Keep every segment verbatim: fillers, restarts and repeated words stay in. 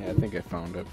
Yeah, I think I found it.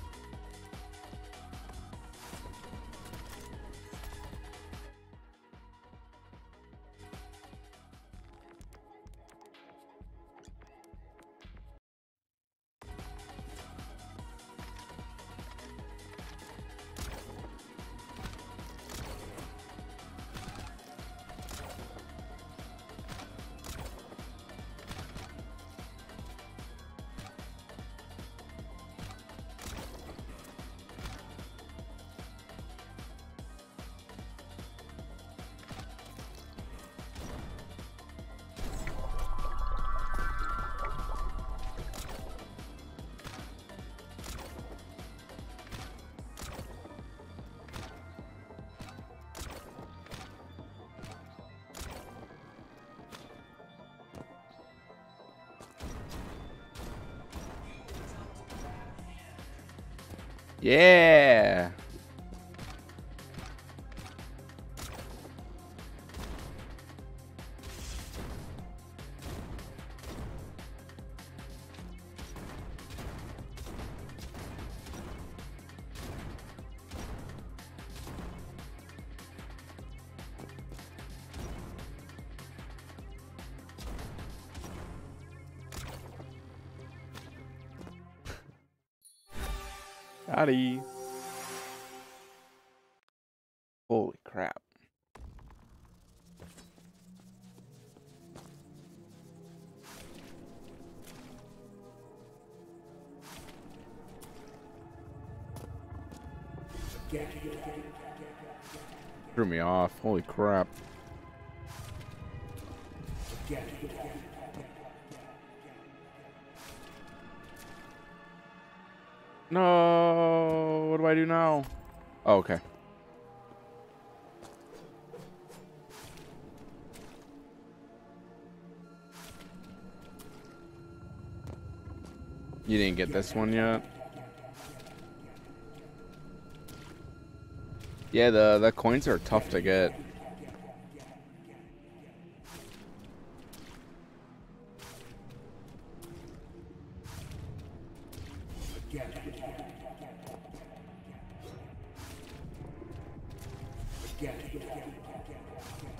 Yeah. Howdy. Holy crap. Threw me off. Holy crap. No, what do I do now? Oh, okay. You didn't get this one yet? Yeah, the, the coins are tough to get.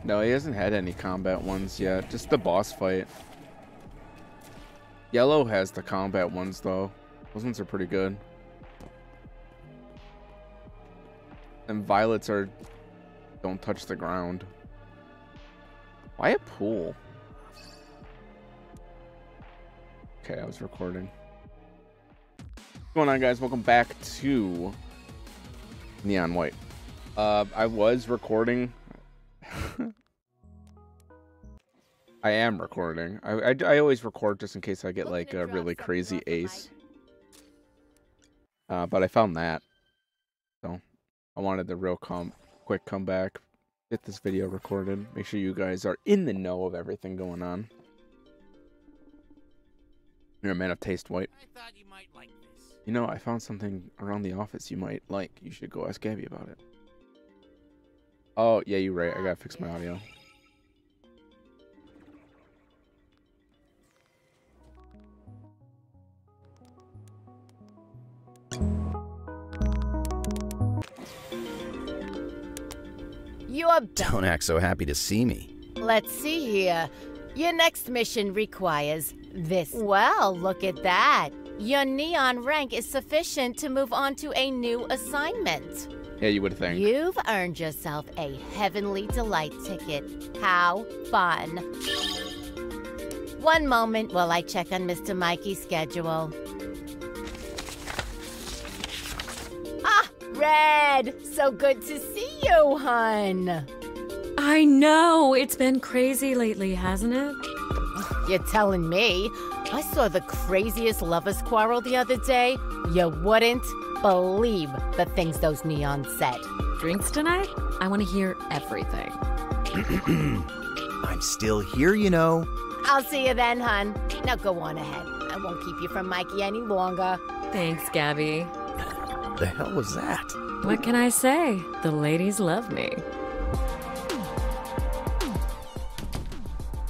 No, he hasn't had any combat ones yet. Just the boss fight. Yellow has the combat ones, though. Those ones are pretty good. And violets are... don't touch the ground. Why a pool? Okay, I was recording. What's going on, guys? Welcome back to... Neon White. Uh, I was recording... I am recording. I, I, I always record just in case I get like a really crazy ace. Uh, but I found that. So I wanted the real com quick comeback. Get this video recorded. Make sure you guys are in the know of everything going on. You're a man of taste, White. I thought you might like this. You know, I found something around the office you might like. You should go ask Gabby about it. Oh, yeah, you're right. I gotta fix my audio. You are back. Don't act so happy to see me. Let's see here. Your next mission requires this. Well, look at that. Your neon rank is sufficient to move on to a new assignment. Yeah, you would think. You've earned yourself a Heavenly Delight ticket. How fun. One moment while I check on Mister Mikey's schedule. Ah, Red! So good to see you, hun. I know. It's been crazy lately, hasn't it? You're telling me. I saw the craziest lovers quarrel the other day. You wouldn't believe the things those neons said. Drinks tonight? I want to hear everything. I'm still here, you know. I'll see you then, hun. Now go on ahead. I won't keep you from Mikey any longer. Thanks, Gabby. The hell was that? What can I say? The ladies love me.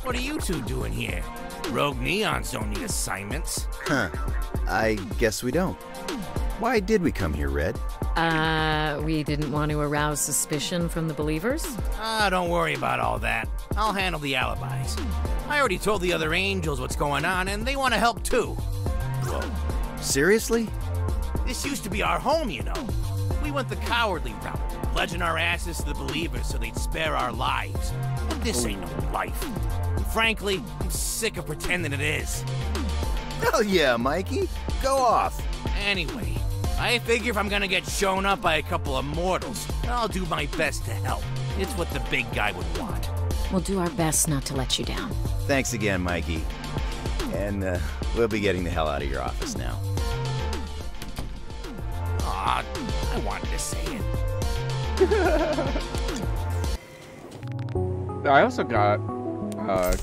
What are you two doing here? Rogue neons don't need assignments. Huh. I guess we don't. Why did we come here, Red? Uh, we didn't want to arouse suspicion from the believers? Ah, don't worry about all that. I'll handle the alibis. I already told the other angels what's going on, and they want to help too. Whoa. Seriously? This used to be our home, you know. We went the cowardly route, pledging our asses to the believers so they'd spare our lives. But this ain't no life. And frankly, I'm sick of pretending it is. Hell yeah, Mikey. Go off. Anyway, I figure if I'm gonna get shown up by a couple of mortals, I'll do my best to help. It's what the big guy would want. We'll do our best not to let you down. Thanks again, Mikey. And uh, we'll be getting the hell out of your office now. Aw, I wanted to say it. I also got uh, a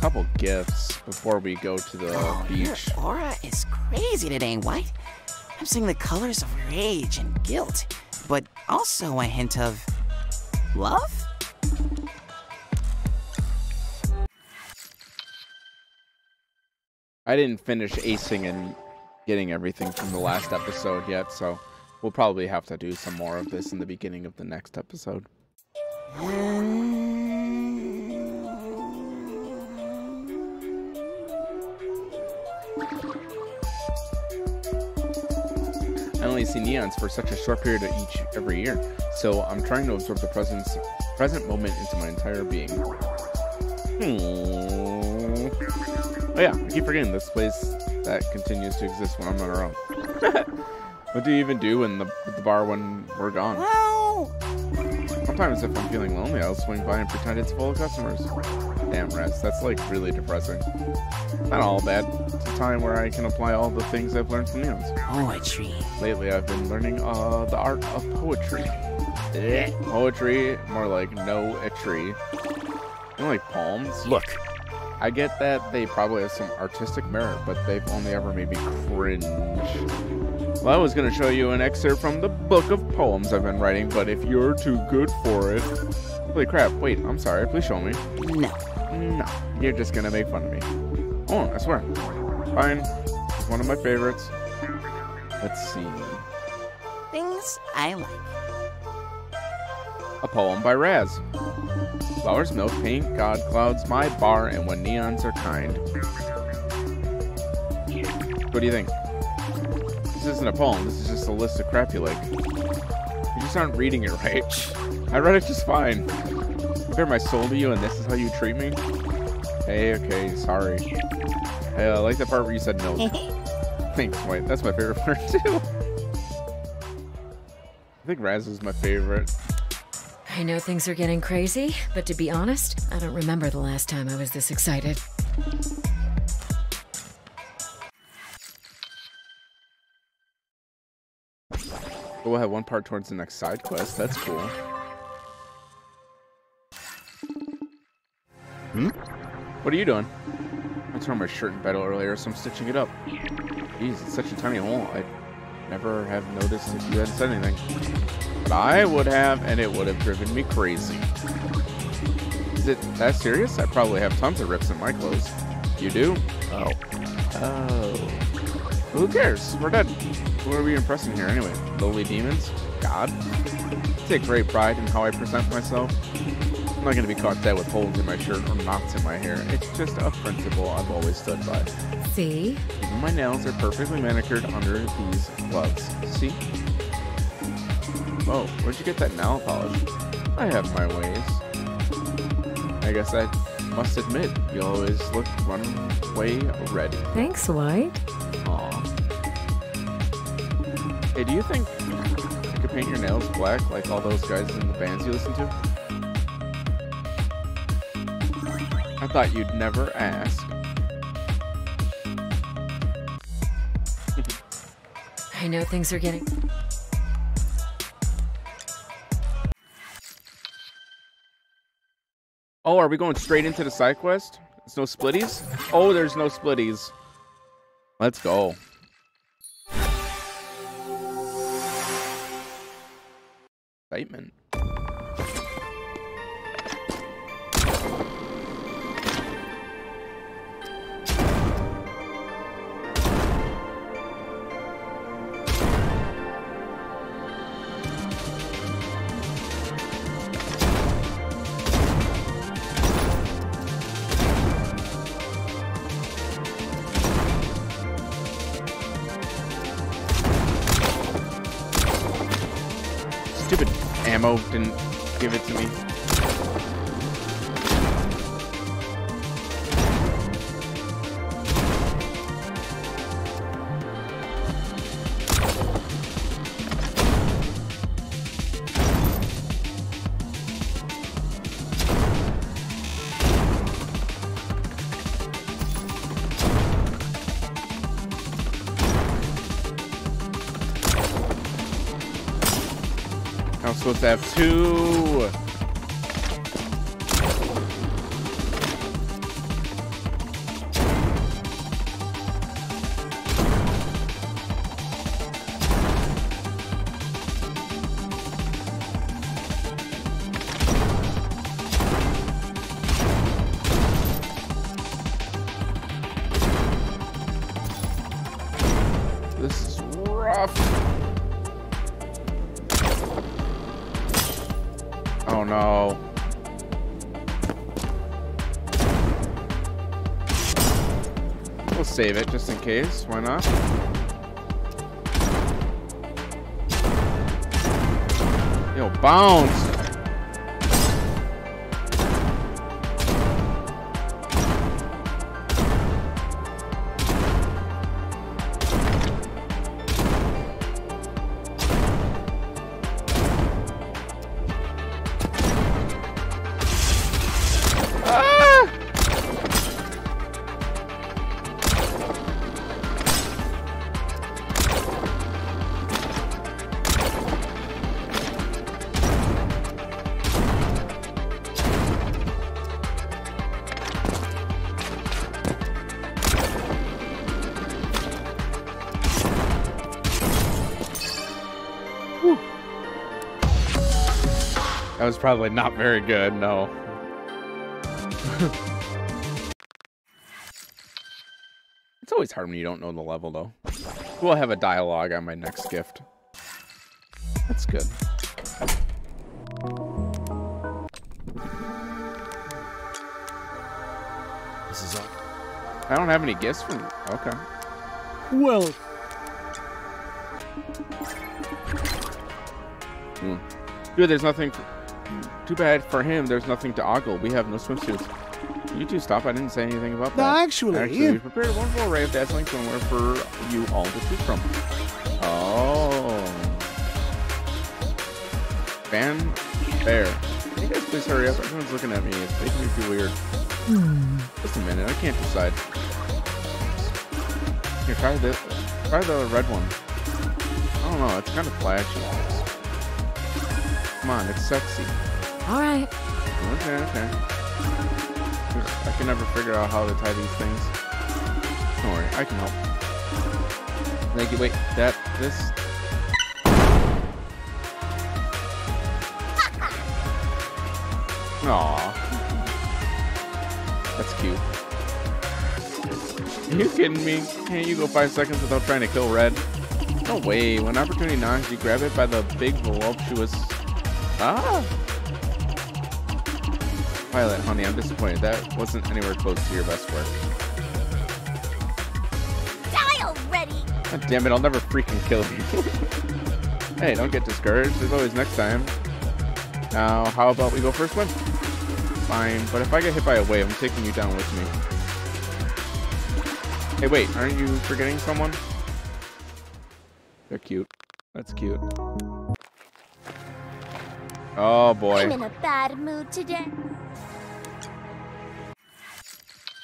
couple gifts before we go to the oh, beach. Your aura is crazy today, White. I'm seeing the colors of rage and guilt, but also a hint of love? I didn't finish acing and getting everything from the last episode yet, so we'll probably have to do some more of this in the beginning of the next episode. I only see neons for such a short period of each every year, so I'm trying to absorb the present present moment into my entire being. Hmm. Oh yeah, I keep forgetting this place that continues to exist when I'm not around. What do you even do in the, the bar when we're gone? No. Sometimes if I'm feeling lonely, I'll swing by and pretend it's full of customers. Damn rats, that's like really depressing. Not all bad. It's a time where I can apply all the things I've learned from neons. Poetry. Lately I've been learning uh, the art of poetry. Eh, poetry, more like no a tree. You know, like palms? Look. I get that they probably have some artistic merit, but they've only ever made me cringe. Well, I was going to show you an excerpt from the book of poems I've been writing, but if you're too good for it... Holy crap, wait, I'm sorry, please show me. No. No, you're just going to make fun of me. Oh, I swear. Fine, it's one of my favorites. Let's see. Things I like. A poem by Raz. Flowers, milk, paint, God, clouds, my bar, and when neons are kind. What do you think? This isn't a poem, this is just a list of crap you like. You just aren't reading it right. I read it just fine. I bear my soul to you and this is how you treat me? Hey, okay, sorry. I uh, like the part where you said milk. Thanks, White. That's my favorite part, too. I think Raz is my favorite. I know things are getting crazy, but to be honest, I don't remember the last time I was this excited. We'll have one part towards the next side quest. That's cool. Hmm? What are you doing? I tore my shirt in battle earlier, so I'm stitching it up. Jeez, it's such a tiny hole. I'd never have noticed if you hadn't said anything. But I would have, and it would have driven me crazy. Is it that serious? I probably have tons of rips in my clothes. You do? Oh. Oh. Well, who cares? We're dead. Who are we impressing here anyway? Lowly demons? God? I take great pride in how I present myself. I'm not going to be caught dead with holes in my shirt or knots in my hair. It's just a principle I've always stood by. See? Even my nails are perfectly manicured under these gloves. See? Oh, where'd you get that nail polish? I have my ways. I guess I must admit, you always look one way ready. Thanks, White. Aw. Hey, do you think you could paint your nails black like all those guys in the bands you listen to? I thought you'd never ask. I know things are getting... Oh, are we going straight into the side quest? There's no splitties? Oh, there's no splitties. Let's go. Excitement. stupid ammo didn't give it to me. I'm supposed to have two. This is rough. Oh no. We'll save it just in case. Why not? Yo, bounce! That was probably not very good, no. It's always hard when you don't know the level, though. We'll have a dialogue on my next gift. That's good. This is all. I don't have any gifts from you. Okay. Well. Hmm. Dude, there's nothing. To Too bad for him, there's nothing to ogle. We have no swimsuits. You two stop, I didn't say anything about that. No, actually, actually yeah. We prepared a wonderful array of dazzling swimwear for you all to choose from. Oh. Fan fair. Can you guys please hurry up? Everyone's looking at me. It's making me feel weird. Hmm. Just a minute, I can't decide. Here, try this. Try the red one. I don't know, it's kind of flashy. Come on, it's sexy. All right. Okay, okay. I can never figure out how to tie these things. Don't worry, I can help. Thank you. Wait, that, this. Aw. That's cute. Are you kidding me? Can't you go five seconds without trying to kill Red? No way. When opportunity knocks, you grab it by the big voluptuous. Ah. Pilot, honey, I'm disappointed. That wasn't anywhere close to your best work. Die already! God damn it, I'll never freaking kill you. Hey, don't get discouraged. There's always next time. Now, how about we go for a swim? Fine, but if I get hit by a wave, I'm taking you down with me. Hey, wait, aren't you forgetting someone? They're cute. That's cute. Oh, boy. I'm in a bad mood today.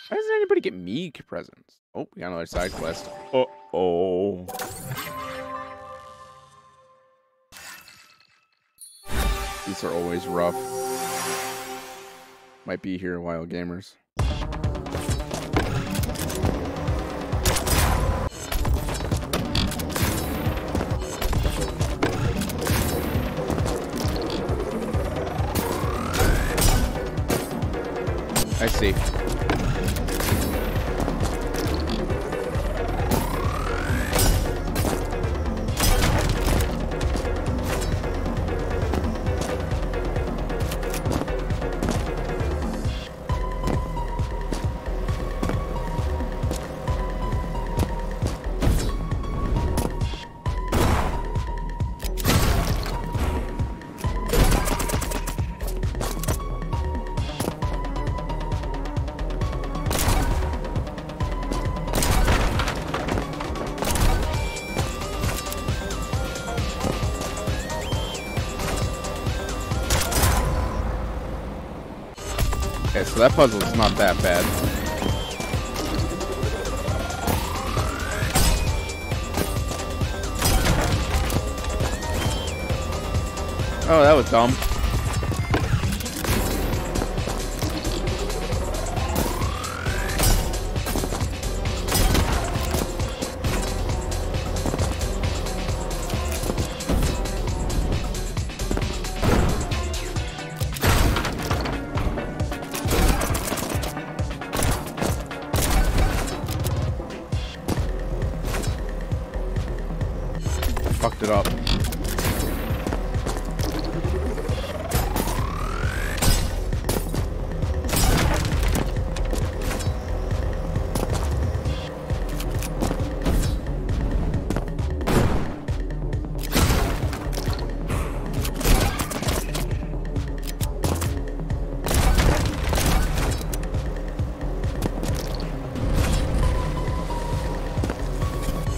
Why doesn't anybody get me presents? Oh, we got another side quest. Uh-oh. These are always rough. Might be here a while, gamers. I see. Okay, so that puzzle's not that bad. Oh, that was dumb. Fucked it up.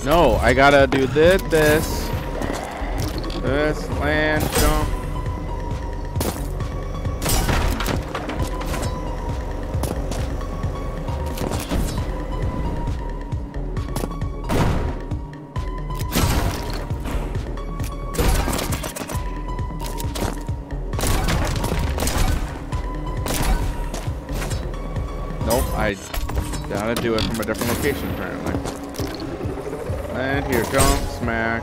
No, I gotta do this, this, this, land jump. Nope, I gotta do it from a different location apparently. And here, jump, smack.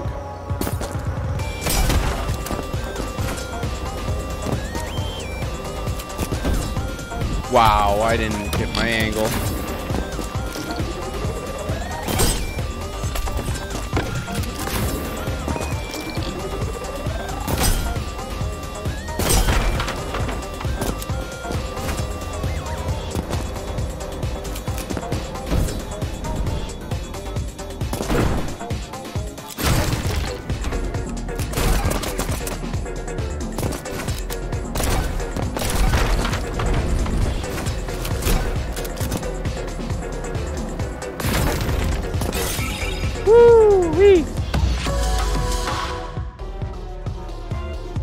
Wow, I didn't get my angle.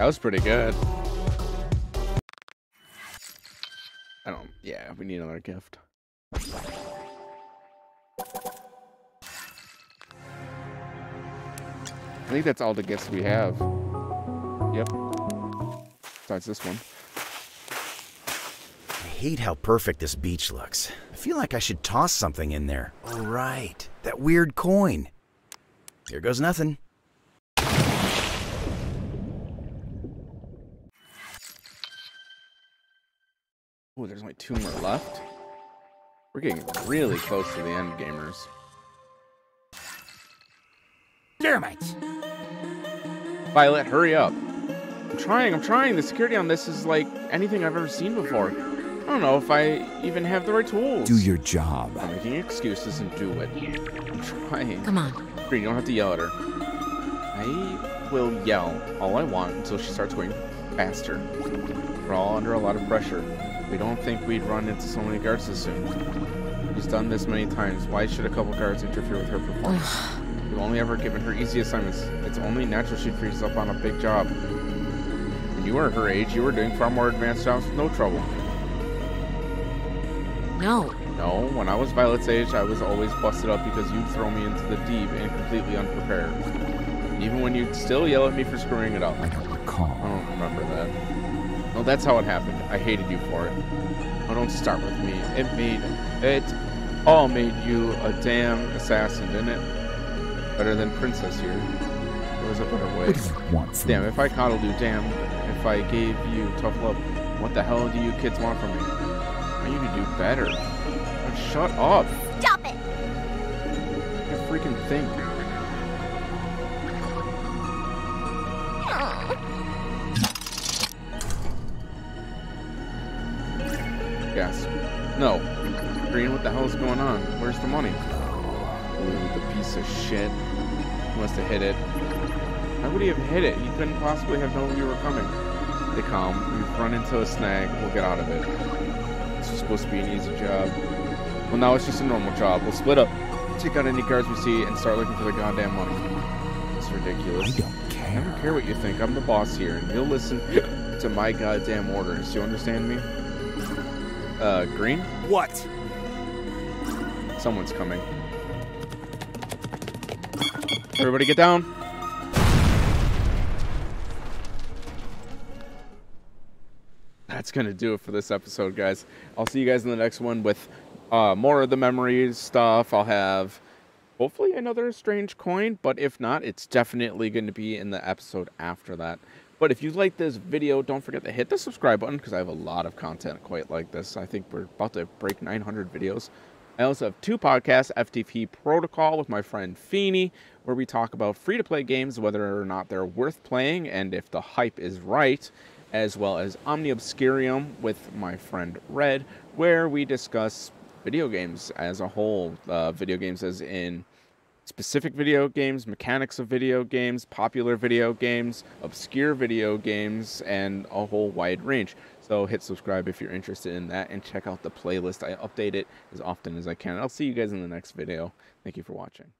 That was pretty good. I don't, yeah, we need another gift. I think that's all the gifts we have. Yep. Besides this one. I hate how perfect this beach looks. I feel like I should toss something in there. All right, that weird coin. Here goes nothing. Oh, there's only two more left. We're getting really close to the end, gamers. Dynamite! Violet, hurry up. I'm trying, I'm trying. The security on this is like anything I've ever seen before. I don't know if I even have the right tools. Do your job. I'm making excuses and do it. I'm trying. Come on. Green, you don't have to yell at her. I will yell all I want until she starts going faster. We're all under a lot of pressure. We don't think we'd run into so many guards this soon. She's done this many times. Why should a couple guards interfere with her performance? We've only ever given her easy assignments. It's only natural she freezes up on a big job. When you were her age, you were doing far more advanced jobs with no trouble. No. No, when I was Violet's age, I was always busted up because you'd throw me into the deep and completely unprepared. Even when you'd still yell at me for screwing it up. I don't recall. I don't remember that. Well, that's how it happened. I hated you for it. Oh, don't start with me. It made it all made you a damn assassin, didn't it? Better than Princess here. There was a better way. What do you want? Damn, if I coddled you, damn, if I gave you tough love, what the hell do you kids want from me? I need to do better. But shut up. Stop it. I freaking think. Guess. No. Green, what the hell is going on? Where's the money? Ooh, the piece of shit. He must have hit it. How would he have hit it? He couldn't possibly have known we were coming. Stay calm. We've run into a snag. We'll get out of it. This was supposed to be an easy job. Well, now it's just a normal job. We'll split up, take out any guards we see, and start looking for the goddamn money. It's ridiculous. I don't care. I don't care what you think. I'm the boss here, and you'll listen to my goddamn orders. You understand me? Uh, green? What? Someone's coming. Everybody get down. That's going to do it for this episode, guys. I'll see you guys in the next one with uh, more of the memories stuff. I'll have hopefully another strange coin, but if not, it's definitely going to be in the episode after that. But if you like this video, don't forget to hit the subscribe button because I have a lot of content quite like this. I think we're about to break nine hundred videos. I also have two podcasts, F T P Protocol with my friend Feeney, where we talk about free-to-play games, whether or not they're worth playing, and if the hype is right, as well as OmniaObscurium with my friend Red, where we discuss video games as a whole, uh, video games as in specific video games, mechanics of video games, popular video games, obscure video games, and a whole wide range. So hit subscribe if you're interested in that, and check out the playlist. I update it as often as I can. I'll see you guys in the next video. Thank you for watching.